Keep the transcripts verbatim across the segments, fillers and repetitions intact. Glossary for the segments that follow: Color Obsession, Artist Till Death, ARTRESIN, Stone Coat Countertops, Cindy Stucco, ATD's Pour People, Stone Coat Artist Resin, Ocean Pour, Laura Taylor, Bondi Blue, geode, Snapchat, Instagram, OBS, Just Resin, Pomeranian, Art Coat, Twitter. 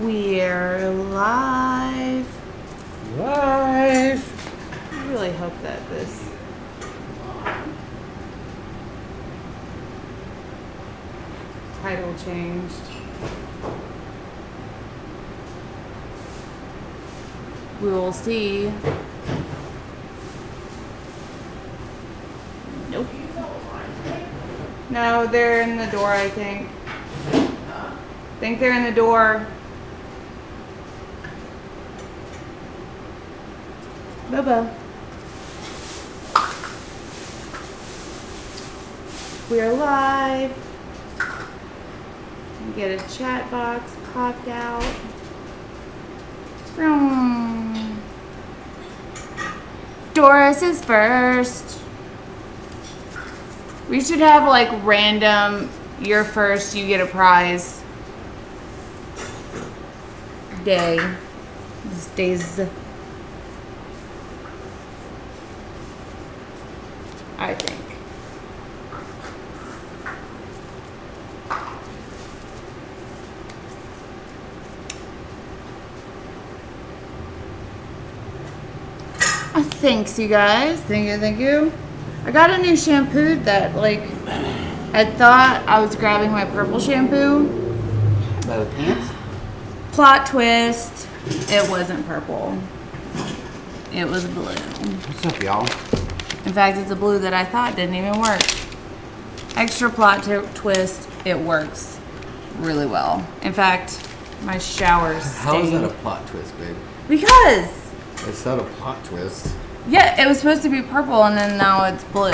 We're live. Live. I really hope that this. Title changed. We will see. Nope. No, they're in the door, I think. I think they're in the door. Bubba. We're live. Get a chat box popped out. Vroom. Doris is first. We should have like random, you're first, you get a prize day. This day's. I think. Thanks, you guys. Thank you, thank you. I got a new shampoo that, like, I thought I was grabbing my purple shampoo. Both pants? Plot twist. It wasn't purple. It was blue. What's up, y'all? In fact, it's a blue that I thought didn't even work. Extra plot twist. It works really well. In fact, my shower's stained. How is that a plot twist, babe? Because. It's not a plot twist. Yeah, it was supposed to be purple, and then now it's blue.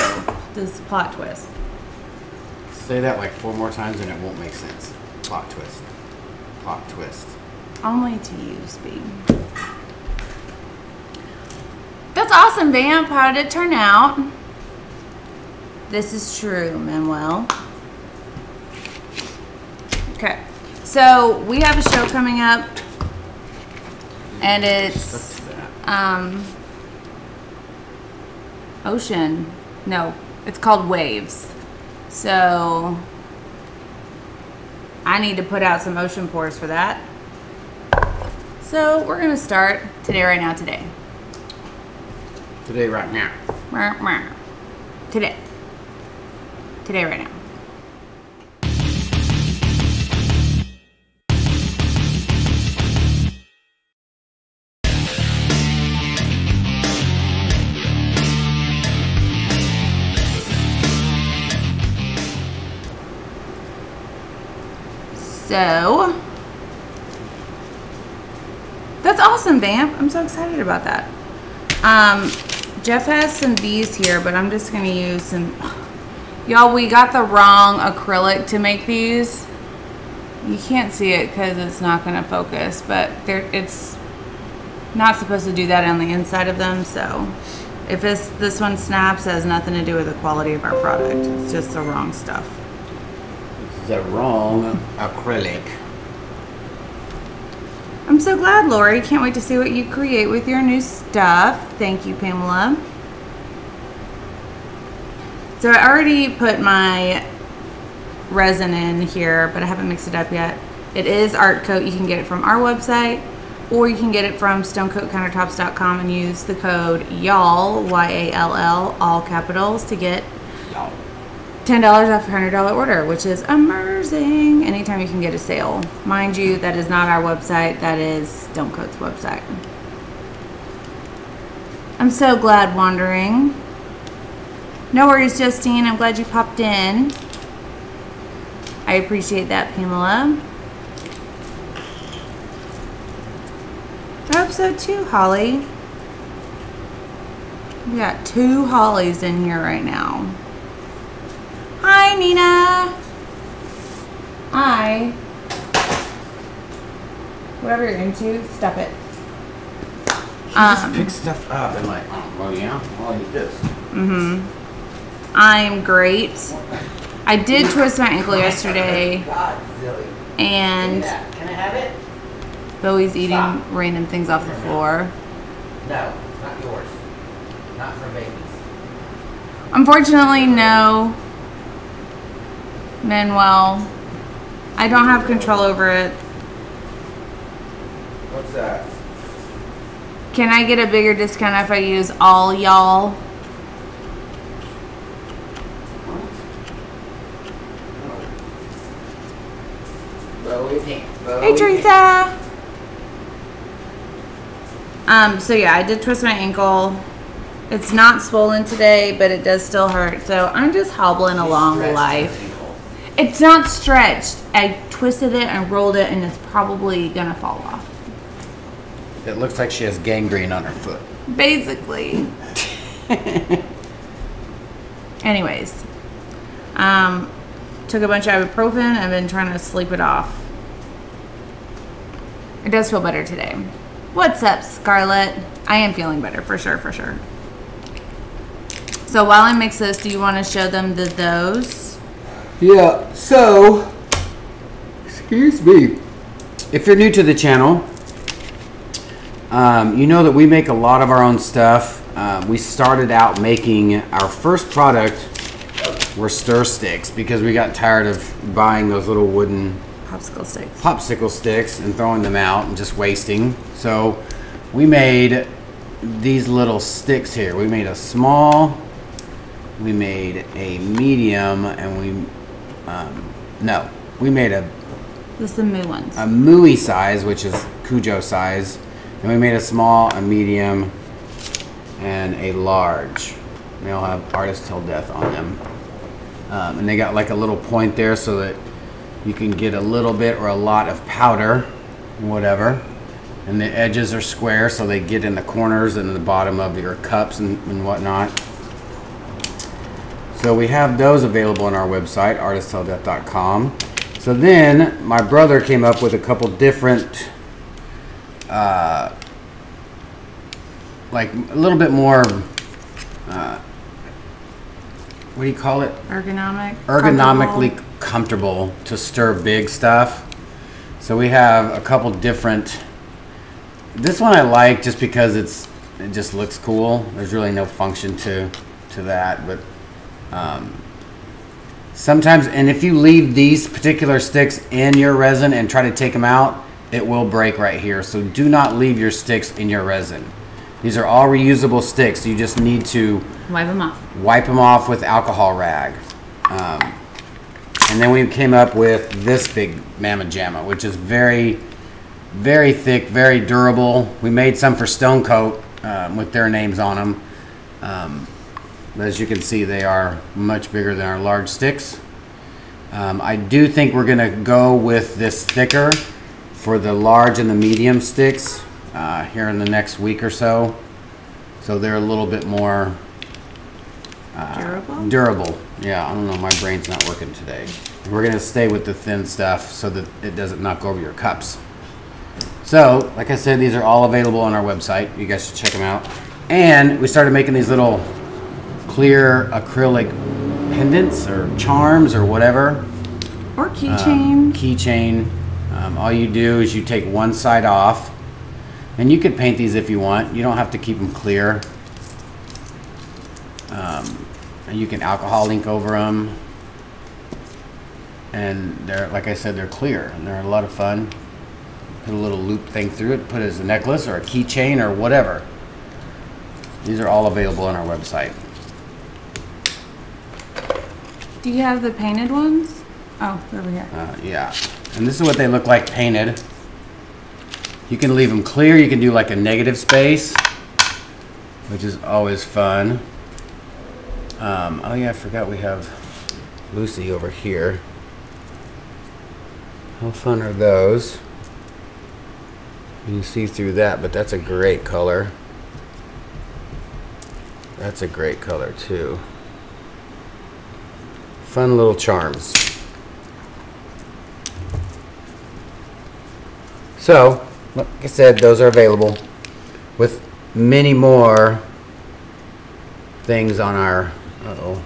This is a plot twist. Say that like four more times, and it won't make sense. Plot twist. Plot twist. Only to you, Speed. That's awesome, Vamp. How did it turn out? This is true, Manuel. Okay. So, we have a show coming up, and it's... Um... Ocean. No, it's called Waves. So I need to put out some ocean pours for that. So we're gonna start today, right now, today. Today, right now. Today. Today, right now. So, that's awesome, Vamp. I'm so excited about that. Um, Jeff has some bees here, but I'm just going to use some. Y'all, we got the wrong acrylic to make these. You can't see it because it's not going to focus, but it's not supposed to do that on the inside of them. So, if it's, this one snaps, it has nothing to do with the quality of our product. It's just the wrong stuff. The wrong acrylic. I'm so glad, Lori. Can't wait to see what you create with your new stuff. Thank you, Pamela. So I already put my resin in here, but I haven't mixed it up yet. It is Art Coat. You can get it from our website, or you can get it from stone coat countertops dot com and use the code YALL, Y A L L, all capitals, to get ten dollars off a one hundred dollar order, which is amazing. Anytime you can get a sale. Mind you, that is not our website. That is Stone Coat's website. I'm so glad, Wandering. No worries, Justine. I'm glad you popped in. I appreciate that, Pamela. I hope so too, Holly. We got two Hollies in here right now. Hi, Nina. I, whatever you're into, stop it. She um, just picks stuff up and like, oh, well, yeah, I'll eat this. Mm-hmm. I'm great. I did twist my ankle yesterday. And can I have it? Bowie's eating stop. Random things off the floor. No, not yours. Not for babies. Unfortunately, no. Manuel, I don't have control over it. What's that? Can I get a bigger discount if I use all y'all? Hey, Teresa. Um, so yeah, I did twist my ankle. It's not swollen today, but it does still hurt. So I'm just hobbling along life. It's not stretched. I twisted it and rolled it, and it's probably gonna fall off. It looks like she has gangrene on her foot. Basically. Anyways, um, took a bunch of ibuprofen. I've been trying to sleep it off. It does feel better today. What's up, Scarlett? I am feeling better for sure, for sure. So while I mix this, do you want to show them the those? Yeah, so, excuse me. If you're new to the channel, um, you know that we make a lot of our own stuff. Uh, we started out making our first product were stir sticks because we got tired of buying those little wooden popsicle sticks. Popsicle sticks and throwing them out and just wasting. So we made these little sticks here. We made a small, we made a medium, and we, um, no, we made a. This is the moo ones. A mooey size, which is Cujo size. And we made a small, a medium, and a large. They all have Artist Till Death on them. Um, and they got like a little point there so that you can get a little bit or a lot of powder, whatever. And the edges are square so they get in the corners and the bottom of your cups and, and whatnot. So we have those available on our website, artist till death dot com. So then my brother came up with a couple different, uh, like a little bit more, uh, what do you call it? Ergonomic. Ergonomically comfortable. comfortable to stir big stuff. So we have a couple different. This one I like just because it's it just looks cool. There's really no function to to that, but um, sometimes, and if you leave these particular sticks in your resin and try to take them out, it will break right here. So do not leave your sticks in your resin. These are all reusable sticks. You just need to wipe them off. Wipe them off with alcohol rag. Um, And then we came up with this big Mamma Jamma, which is very, very thick, very durable. We made some for Stone Coat um, with their names on them. Um, but as you can see, they are much bigger than our large sticks. Um, I do think we're going to go with this thicker for the large and the medium sticks uh, here in the next week or so. So they're a little bit more uh, durable. durable. Yeah, I don't know, my brain's not working today. We're gonna stay with the thin stuff so that it doesn't knock over your cups. So, like I said, these are all available on our website. You guys should check them out. And we started making these little clear acrylic pendants or charms or whatever. Or keychain. Um, keychain. Um, all you do is you take one side off, and you could paint these if you want. You don't have to keep them clear. Um, You can alcohol ink over them, and they're, like I said, they're clear and they're a lot of fun. Put a little loop thing through it, put it as a necklace or a keychain or whatever. These are all available on our website. Do you have the painted ones? Oh, over here. Uh, yeah, and this is what they look like painted. You can leave them clear. You can do like a negative space, which is always fun. Um, oh yeah, I forgot we have Lucy over here. How fun are those? You can see through that, but that's a great color. That's a great color too. Fun little charms. So, like I said, those are available with many more things on our... Uh-oh.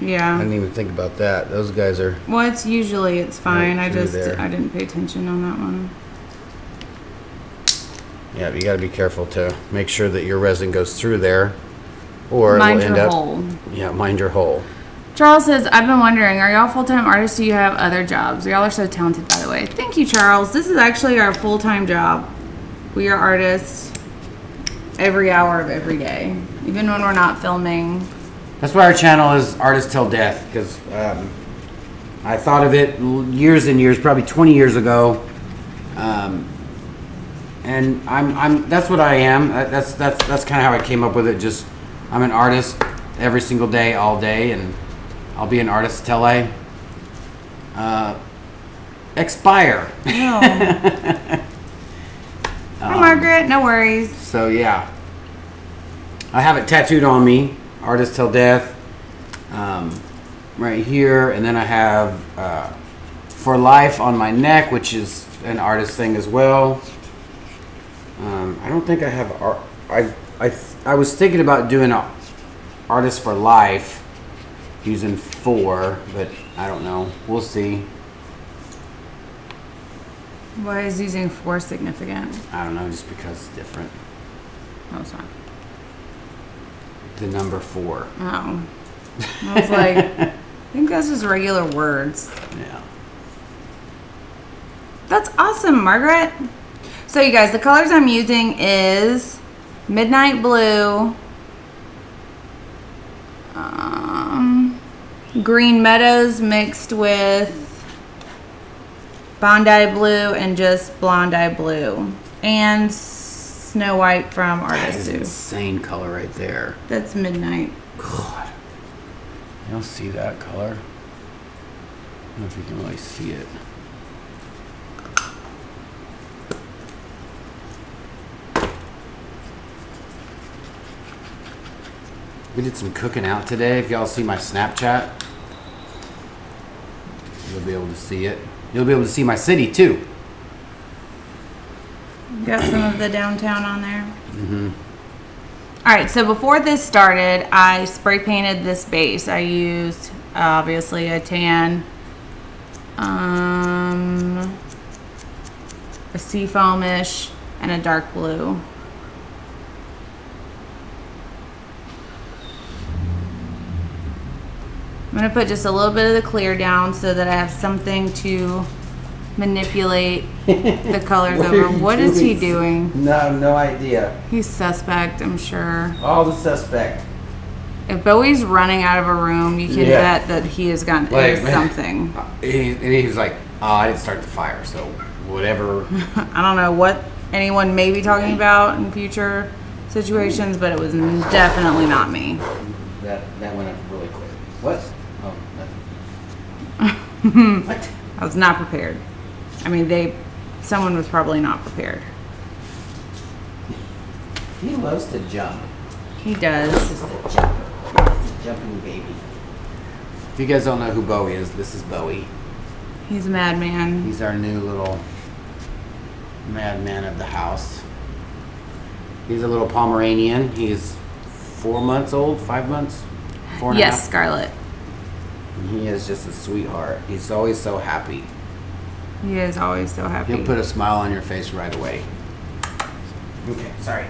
Yeah. I didn't even think about that. Those guys are... Well, it's usually, it's fine. Right I just, there. I didn't pay attention on that one. Yeah, but you got to be careful to make sure that your resin goes through there. Or mind it'll end your up... Mind your hole. Yeah, mind your hole. Charles says, I've been wondering, are y'all full-time artists? Do you have other jobs? Y'all are so talented, by the way. Thank you, Charles. This is actually our full-time job. We are artists every hour of every day, even when we're not filming. That's why our channel is Artist Till Death, because um, I thought of it years and years, probably twenty years ago. Um, and I'm, I'm, that's what I am. That's, that's, that's kind of how I came up with it. Just, I'm an artist every single day, all day, and I'll be an artist till I uh, expire. No. um, Hi, Margaret. No worries. So, yeah. I have it tattooed on me, Artist Till Death, um, right here. And then I have uh, For Life on my neck, which is an artist thing as well. Um, I don't think I have art. I, I, I was thinking about doing an Artist for Life, using four, but I don't know. We'll see. Why is using four significant? I don't know, just because it's different. Oh, sorry. The number four. Oh. I was like, I think that's just regular words. Yeah. That's awesome, Margaret. So you guys, the colors I'm using is Midnight Blue, Um, Green Meadows mixed with Bondi Blue and just Blondie Blue, and Snow White from Artist. Insane color right there. That's Midnight. God, you don't see that color. I don't know if you can really see it. We did some cooking out today. If y'all see my Snapchat, you'll be able to see it. You'll be able to see my city too. Got some of the downtown on there. Mm-hmm. All right, so before this started, I spray painted this base. I used, obviously, a tan, um, a seafoamish, and a dark blue. I'm gonna put just a little bit of the clear down so that I have something to manipulate the colors what over. What doing? is he doing? No, no idea. He's suspect, I'm sure. All the suspect. If Bowie's running out of a room, you can yeah. bet that he has gotten like, into something. And he was like, oh, I didn't start the fire, so whatever. I don't know what anyone may be talking about in future situations, but it was definitely not me. That, that went up really quick. What? What? I was not prepared. I mean, they, someone was probably not prepared. He loves to jump. He does. This is the jumper. This is the jumping baby. If you guys don't know who Bowie is, this is Bowie. He's a madman. He's our new little madman of the house. He's a little Pomeranian. He's four months old, five months, four and a half. Yes, Scarlet. He is just a sweetheart. He's always so happy. He is always so happy. He'll put a smile on your face right away. Okay, sorry.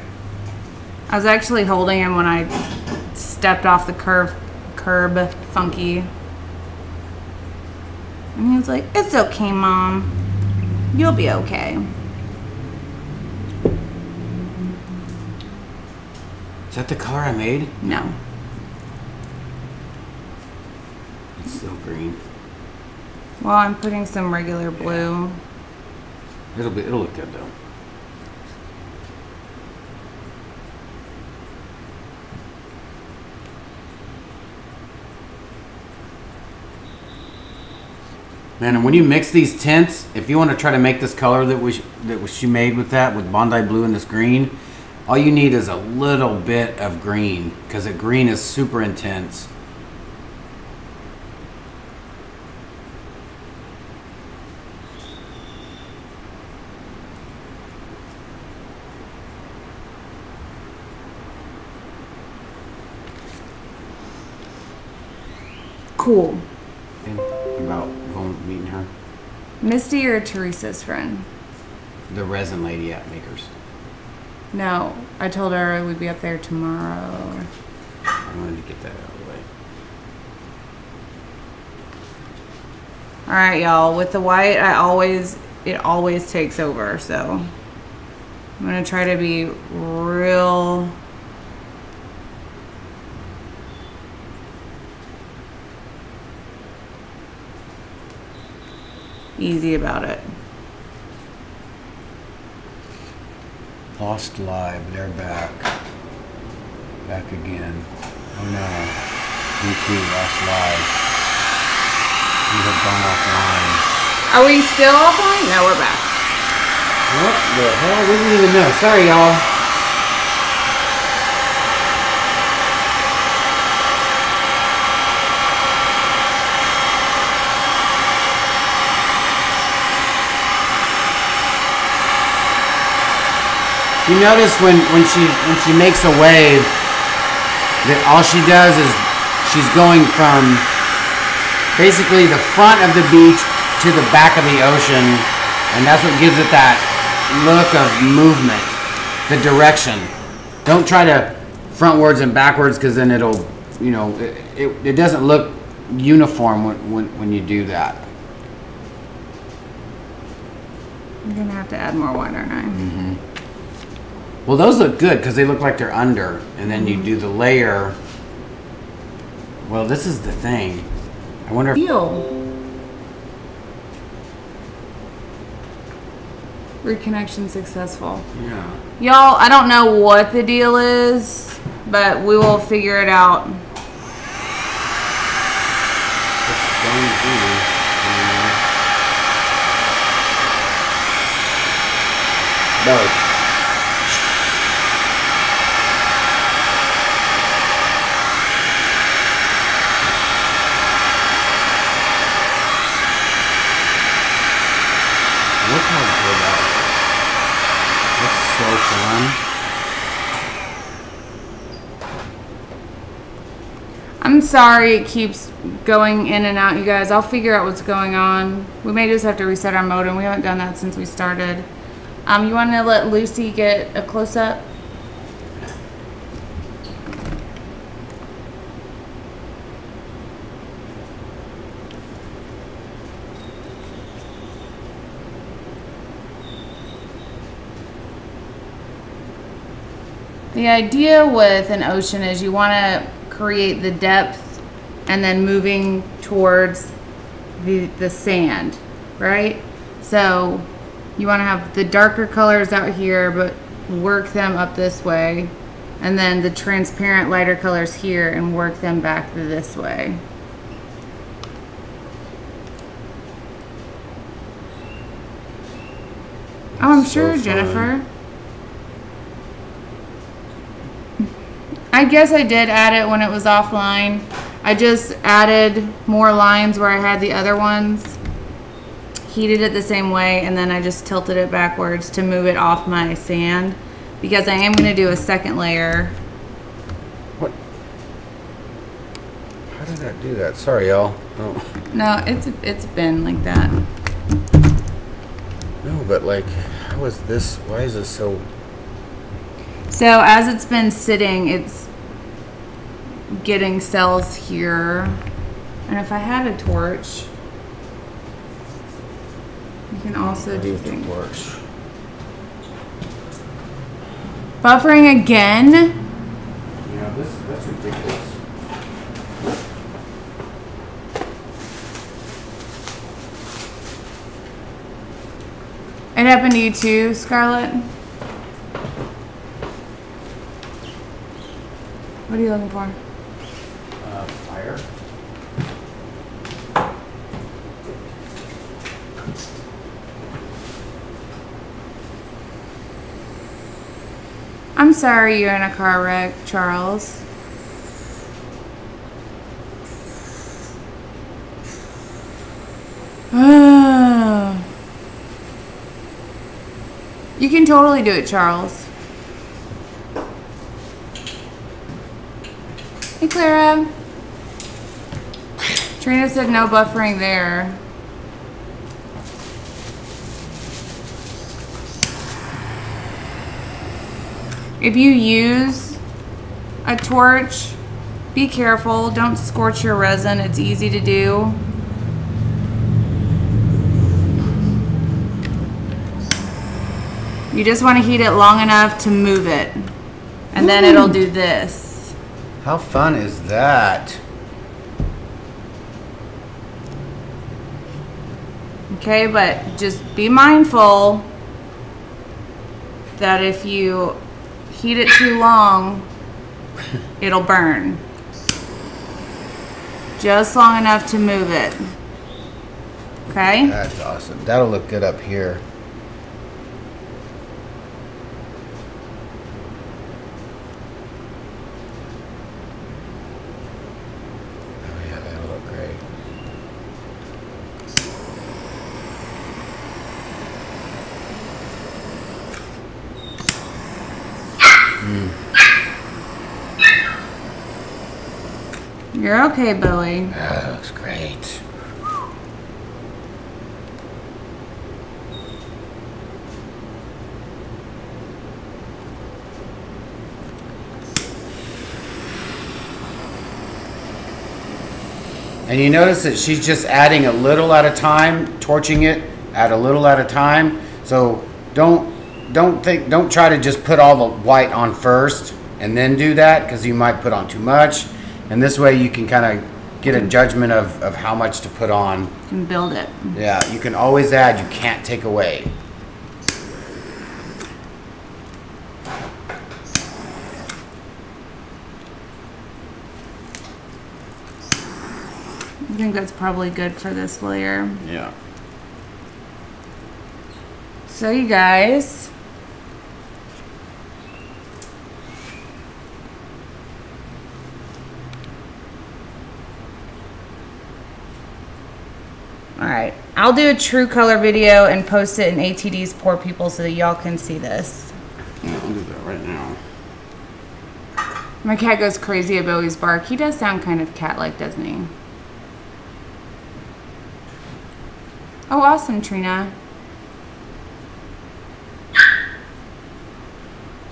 I was actually holding him when I stepped off the curb, curb funky. And he was like, it's okay, Mom. You'll be okay. Is that the color I made? No. So green. Well, I'm putting some regular blue. Yeah. It'll be. It'll look good though. Man, and when you mix these tints, if you want to try to make this color that was that was she made with that with Bondi Blue and this green, all you need is a little bit of green because the green is super intense. Cool. And about going meeting her. Misty or Teresa's friend? The resin lady at Makers. No, I told her we'd be up there tomorrow. Okay. I wanted to get that out of the way. All right, y'all, with the white, I always, it always takes over. So I'm gonna try to be real easy about it. Lost live, they're back. Back again. Oh no, we too lost live. We have gone offline. Are we still offline? No, we're back. What the hell? We didn't even know. Sorry, y'all. You notice when, when she when she makes a wave that all she does is she's going from basically the front of the beach to the back of the ocean, and that's what gives it that look of movement, the direction. Don't try to frontwards and backwards, because then it'll, you know, it, it, it doesn't look uniform when, when, when you do that. I'm gonna have to add more water, aren't I? Mm-hmm. Well, those look good because they look like they're under, and then mm-hmm. you do the layer. Well, this is the thing. I wonder if reconnection successful. Yeah. Y'all, I don't know what the deal is, but we will figure it out. No. I'm sorry it keeps going in and out, you guys. I'll figure out what's going on. We may just have to reset our modem. We haven't done that since we started. Um, you want to let Lucy get a close-up? The idea with an ocean is you want to create the depth and then moving towards the, the sand, right? So you want to have the darker colors out here, but work them up this way, and then the transparent lighter colors here and work them back this way. That's oh, I'm so sure, fun. Jennifer. I guess I did add it when it was offline. I just added more lines where I had the other ones, heated it the same way, and then I just tilted it backwards to move it off my sand, because I am going to do a second layer. What? How did I do that? Sorry, y'all. Oh. No, it's it's been like that. No, but like, how is this? Why is this so? So as it's been sitting, it's getting cells here. And if I had a torch, you can also do things. Torch. Buffering again? Yeah, this, that's ridiculous. It happened to you too, Scarlett? What are you looking for? Uh, fire. I'm sorry you're in a car wreck, Charles. You can totally do it, Charles. Hey, Clara. Trina said no buffering there. If you use a torch, be careful. Don't scorch your resin. It's easy to do. You just want to heat it long enough to move it. And Ooh. Then it'll do this. How fun is that? Okay, but just be mindful that if you heat it too long, it'll burn. Just long enough to move it. Okay? That's awesome. That'll look good up here. Oh yeah, that'll look great. Mm. You're okay, Billy. That looks great. And you notice that she's just adding a little at a time, torching it at a little at a time. So don't don't think don't try to just put all the white on first and then do that, because you might put on too much. And this way you can kind of get a judgment of, of how much to put on. You can build it. Yeah, you can always add, you can't take away. I think that's probably good for this layer. Yeah. So you guys, alright, I'll do a true color video and post it in A T D's Pour People so that y'all can see this. Yeah, I'll do that right now. My cat goes crazy at Billy's bark. He does sound kind of cat-like, doesn't he? Oh, awesome, Trina.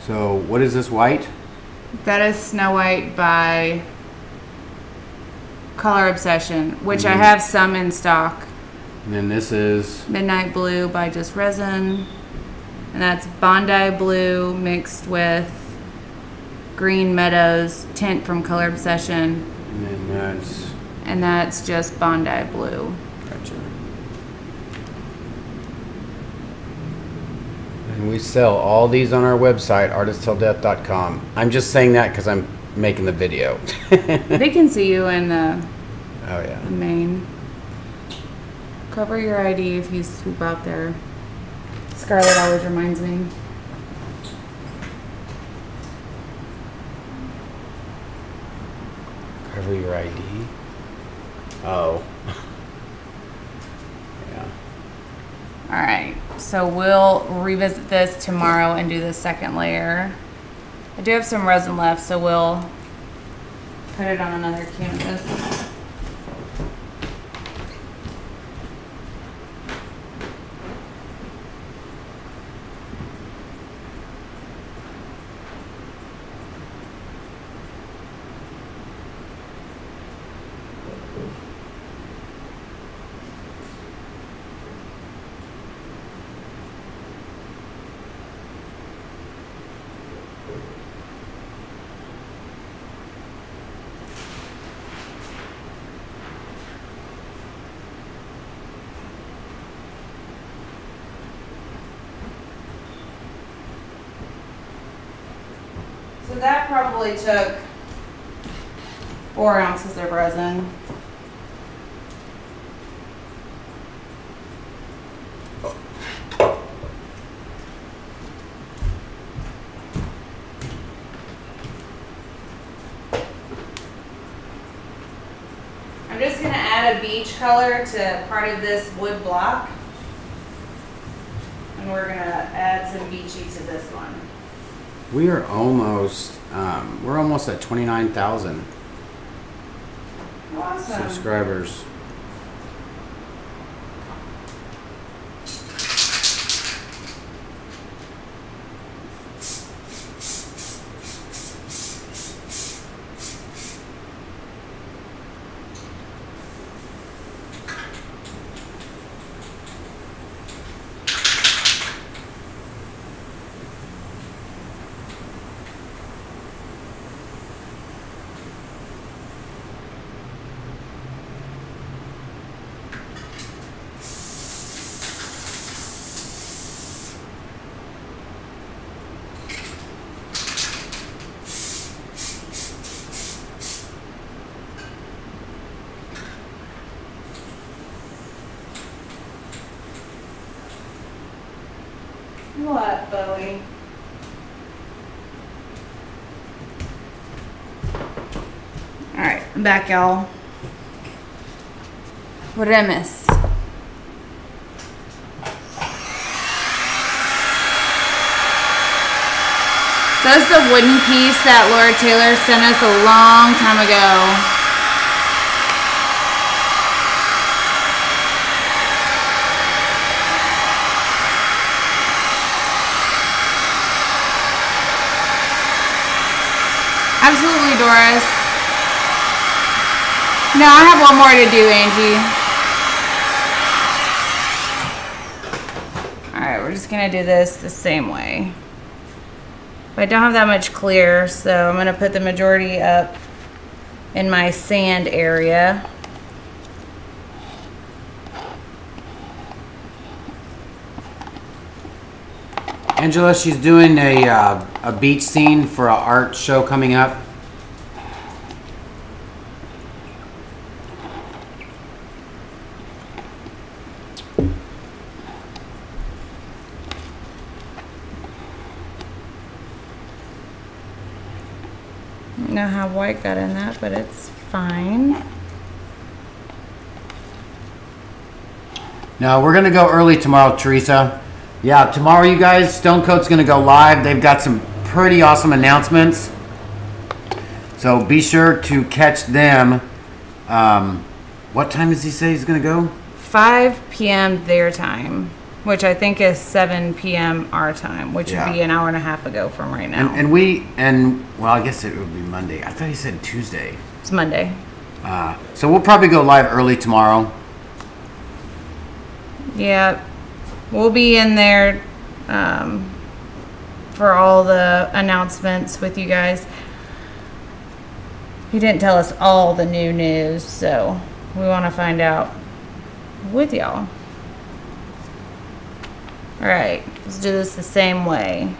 So, what is this white? That is Snow White by Color Obsession, which mm-hmm. I have some in stock. And then this is Midnight Blue by Just Resin. And that's Bondi Blue mixed with Green Meadows tint from Color Obsession. And then that's... And that's just Bondi Blue. Gotcha. And we sell all these on our website, artist till death dot com. I'm just saying that because I'm making the video. They can see you in the... Oh, yeah. The main... Cover your I D if you swoop out there. Scarlett always reminds me. Cover your I D? Oh. Yeah. Alright, so we'll revisit this tomorrow and do the second layer. I do have some resin left, so we'll put it on another canvas. So that probably took four ounces of resin. I'm just going to add a beach color to part of this wood block. And we're going to add some beachy to this one. We are almost, um, we're almost at twenty-nine thousand awesome. subscribers. What, Bowie? All right, I'm back, y'all. What did I miss? So that's the wooden piece that Laura Taylor sent us a long time ago. Absolutely, Doris. No, I have one more to do, Angie. All right, we're just gonna do this the same way. But I don't have that much clear, so I'm gonna put the majority up in my sand area. Angela, she's doing a, uh, a beach scene for an art show coming up. Know how white got in that, but it's fine. No, we're gonna go early tomorrow, Teresa. Yeah, tomorrow, you guys, Stone Coat's gonna go live. They've got some pretty awesome announcements, so be sure to catch them. Um, what time does he say he's gonna go? five P M their time, which I think is seven P M our time, which yeah. would be an hour and a half ago from right now. And, and we, and well, I guess it would be Monday. I thought he said Tuesday. It's Monday. Uh, so we'll probably go live early tomorrow. Yeah, we'll be in there um, for all the announcements with you guys. He didn't tell us all the new news, so we want to find out with y'all. All right, let's do this the same way.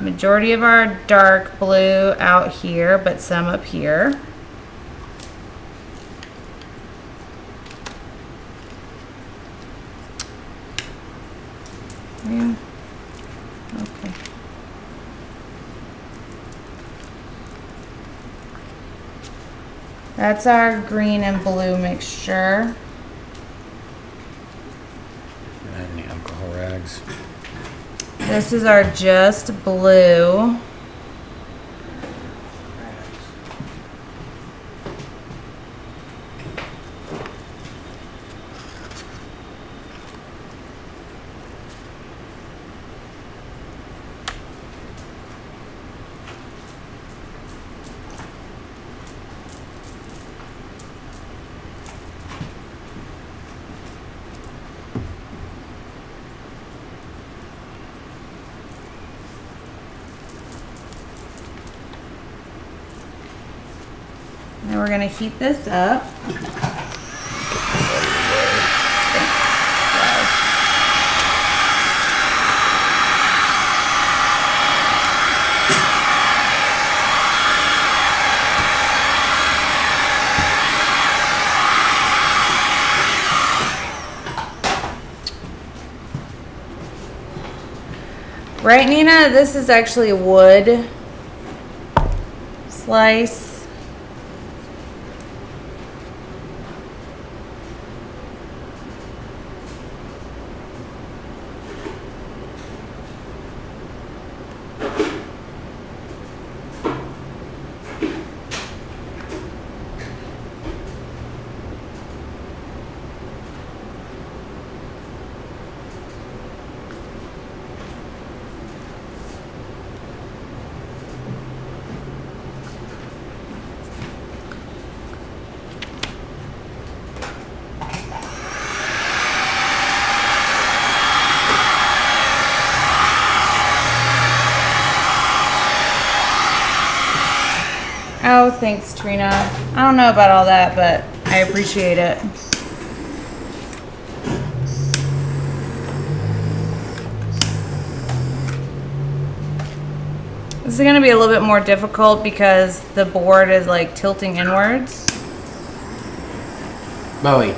Majority of our dark blue out here, but some up here. Yeah. Okay. That's our green and blue mixture. Rags. This is our just blue. We're gonna heat this up. Right, Nina? This is actually wood slice. Oh, thanks, Trina. I don't know about all that, but I appreciate it. This is gonna be a little bit more difficult because the board is like tilting inwards. Bowie.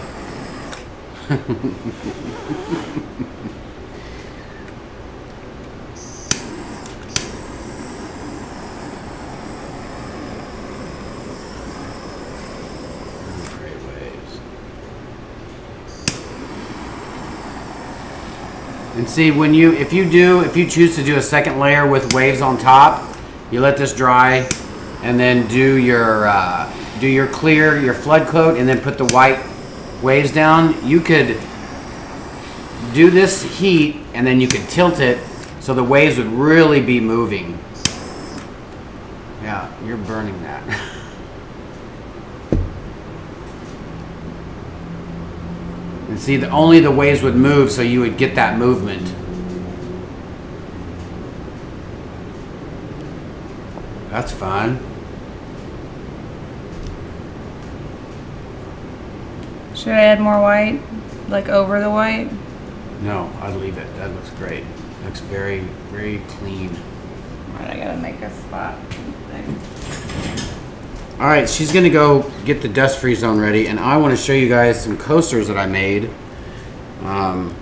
And see, when you, if you do, if you choose to do a second layer with waves on top, you let this dry, and then do your uh, do your clear, your flood coat, and then put the white waves down. You could do this heat, and then you could tilt it so the waves would really be moving. Yeah, you're burning that. And see, the, only the waves would move, so you would get that movement. That's fun. Should I add more white? Like over the white? No, I'd leave it. That looks great. Looks very, very clean. Alright, I gotta make a spot. All right, she's gonna go get the dust-free zone ready, and I wanna show you guys some coasters that I made um,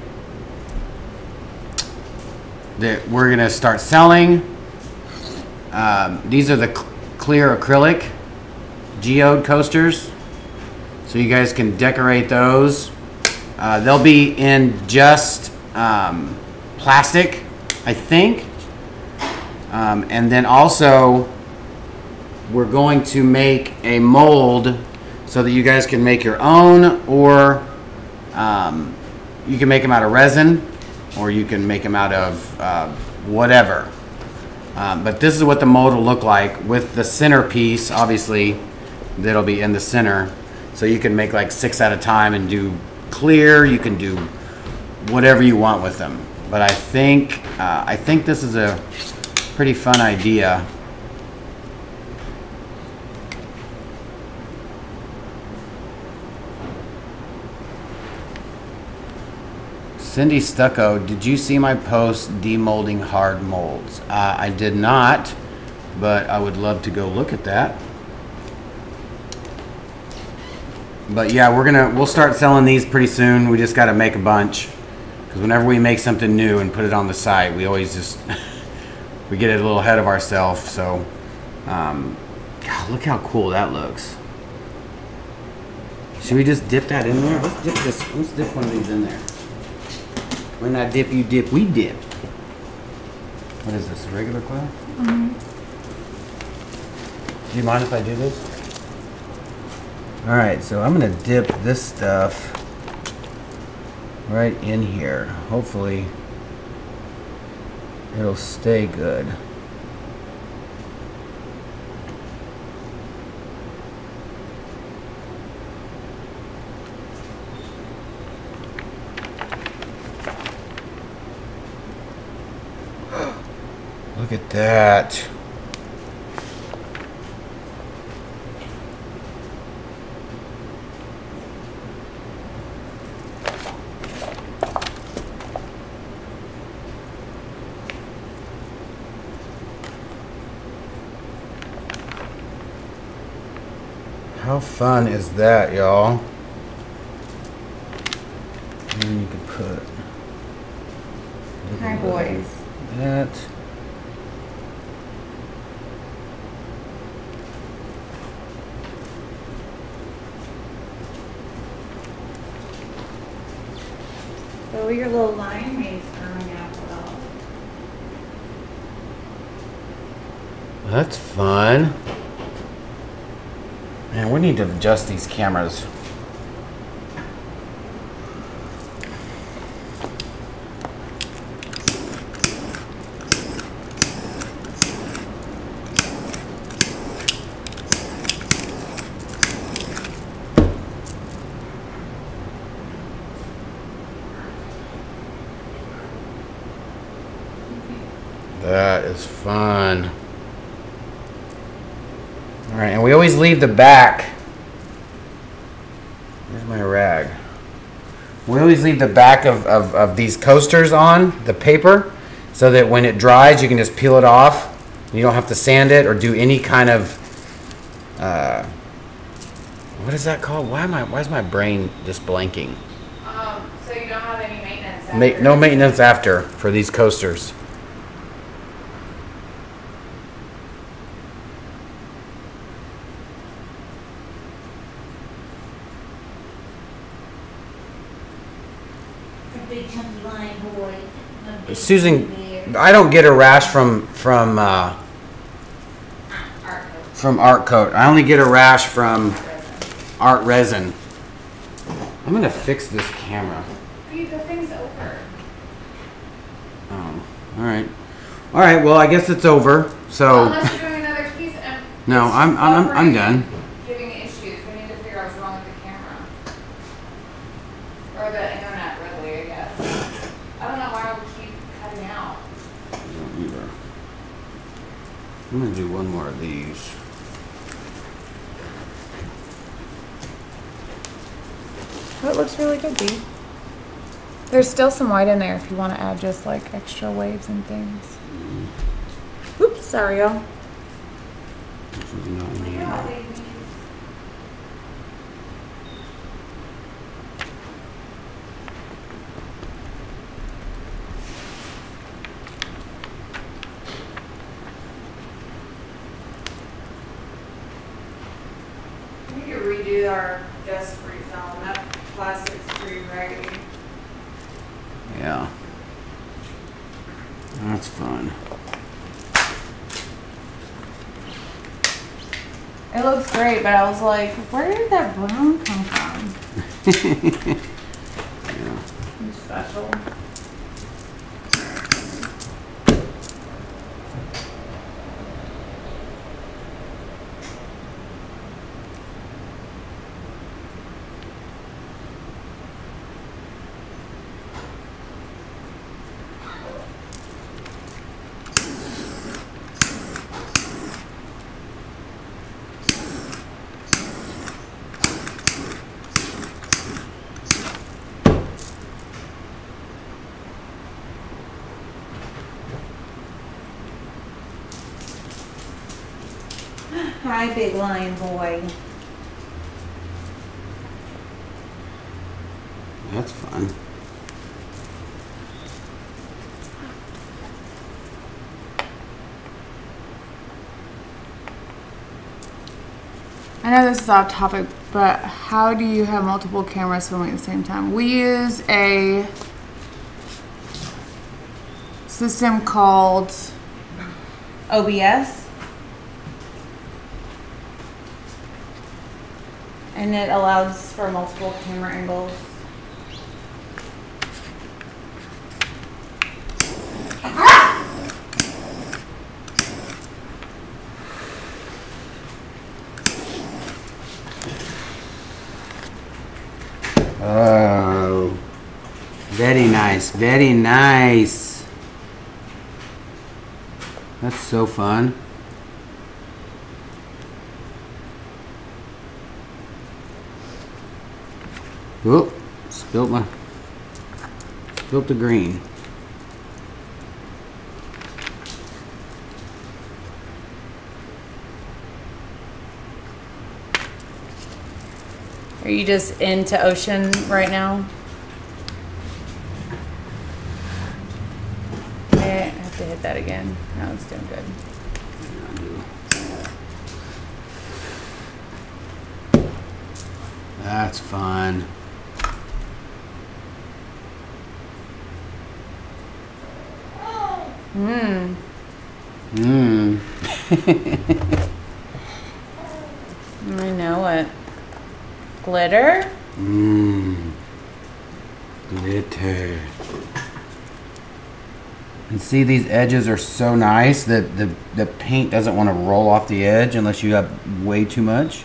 that we're gonna start selling. Um, these are the clear acrylic geode coasters, so you guys can decorate those. Uh, they'll be in just um, plastic, I think. Um, and then also, we're going to make a mold so that you guys can make your own, or um, you can make them out of resin, or you can make them out of uh, whatever. Um, but this is what the mold will look like, with the centerpiece, obviously, that'll be in the center. So you can make like six at a time and do clear. You can do whatever you want with them. But I think uh, I think this is a pretty fun idea. Cindy Stucco, did you see my post demolding hard molds? Uh, I did not, but I would love to go look at that. But yeah, we're gonna we'll start selling these pretty soon. We just got to make a bunch, because whenever we make something new and put it on the site, we always just we get it a little ahead of ourselves. So, um, God, look how cool that looks. Should we just dip that in there? Let's dip this. Let's dip one of these in there. When I dip, you dip, we dip. What is this, a regular coil? Mm-hmm. Do you mind if I do this? All right, so I'm gonna dip this stuff right in here. Hopefully, it'll stay good. Look at that. How fun is that, y'all? And then you can put hi boys. That. Oh, your little line maze coming out well. That's fun. Man, we need to adjust these cameras. Fun. All right, and we always leave the back. Where's my rag? We always leave the back of, of, of these coasters on the paper, so that when it dries, you can just peel it off. You don't have to sand it or do any kind of uh, what is that called? Why am I? Why is my brain just blanking? Um, so you don't have any maintenance. After. Ma no maintenance after for these coasters. Big chunky line boy. Susan, I don't get a rash from from uh, art coat. from Art Coat. I only get a rash from Art Resin. I'm gonna fix this camera. The thing's over. Oh, all right, all right. Well, I guess it's over. So. Unless you're doing another piece. I'm no, I'm I'm I'm done. Giving issues. We need to figure out what's wrong with the camera or the internet, really. I guess. I don't know why we keep cutting out. I don't either. I'm gonna do one more of these. That looks really good, Dee. There's still some white in there if you want to add just like extra waves and things. Oops, sorry y'all. We need to redo our desk refilm. That plastic's pretty raggedy. Yeah, that's fun. It looks great, but I was like, where did that brown come from? Yeah. It's special. Hi, big lion boy. That's fun. I know this is off topic, but how do you have multiple cameras filming at the same time? We use a system called O B S. And it allows for multiple camera angles. Oh, very nice, very nice. That's so fun. Whoop, spilled my, spilled the green. Are you just into ocean right now? I have to hit that again. No, it's doing good. That's fun. Mmm. Mmm. I know it. Glitter? Mmm. Glitter. And see, these edges are so nice that the, the paint doesn't want to roll off the edge unless you have way too much.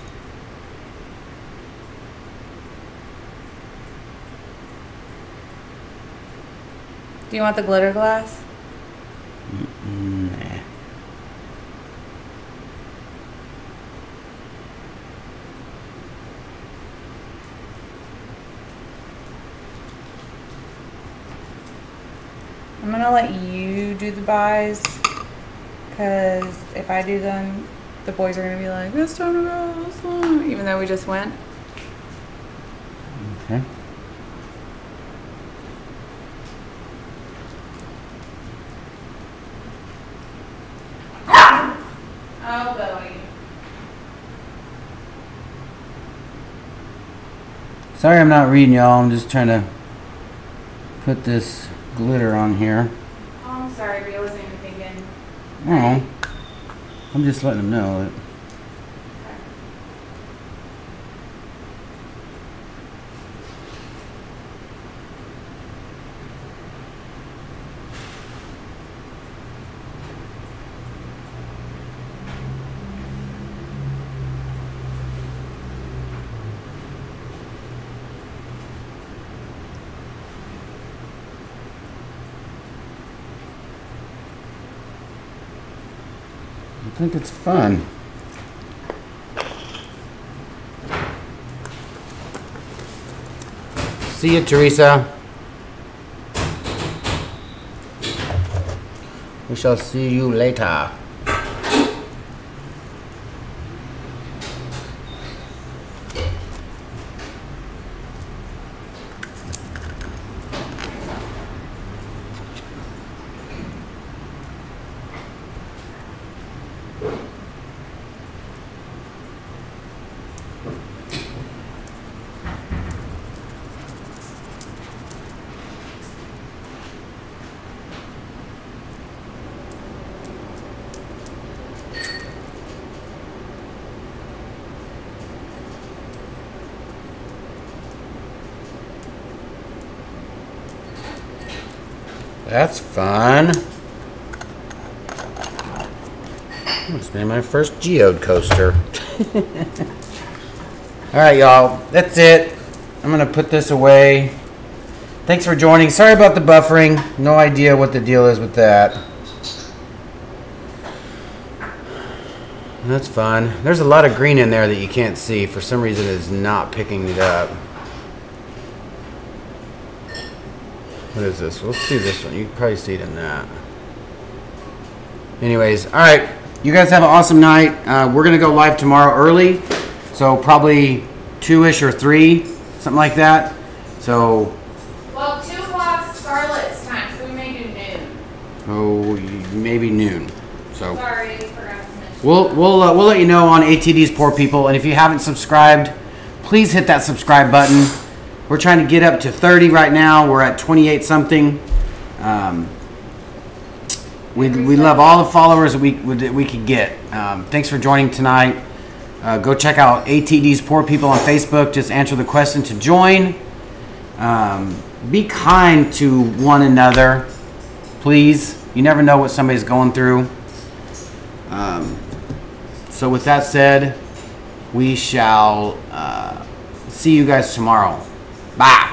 Do you want the glitter glass? Mm-mm, nah. I'm gonna let you do the buys, because if I do them, the boys are gonna be like, "It's time to go, it's time," even though we just went. Okay. Sorry I'm not reading y'all, I'm just trying to put this glitter on here. wasn't even thinking. No, I'm just letting them know that. I think it's fun. See you, Teresa. We shall see you later. That's fun. Must be my first geode coaster. Alright, y'all. That's it. I'm going to put this away. Thanks for joining. Sorry about the buffering. No idea what the deal is with that. That's fun. There's a lot of green in there that you can't see. For some reason, it's not picking it up. What is this? Let's see this one. You can probably see it in that. Anyways, all right. You guys have an awesome night. Uh, we're going to go live tomorrow early. So probably two-ish or three, something like that. So. Well, two o'clock Scarlet's time, so we may do noon. Oh, maybe noon. So. Sorry, I forgot to mention. We'll, we'll, uh, we'll let you know on A T D's Pour People. And if you haven't subscribed, please hit that subscribe button. We're trying to get up to thirty right now. We're at twenty-eight something. Um, we we love all the followers that we that we could get. Um, thanks for joining tonight. Uh, go check out A T D's Pour People on Facebook. Just answer the question to join. Um, be kind to one another, please. You never know what somebody's going through. Um, so with that said, we shall uh, see you guys tomorrow. Bye.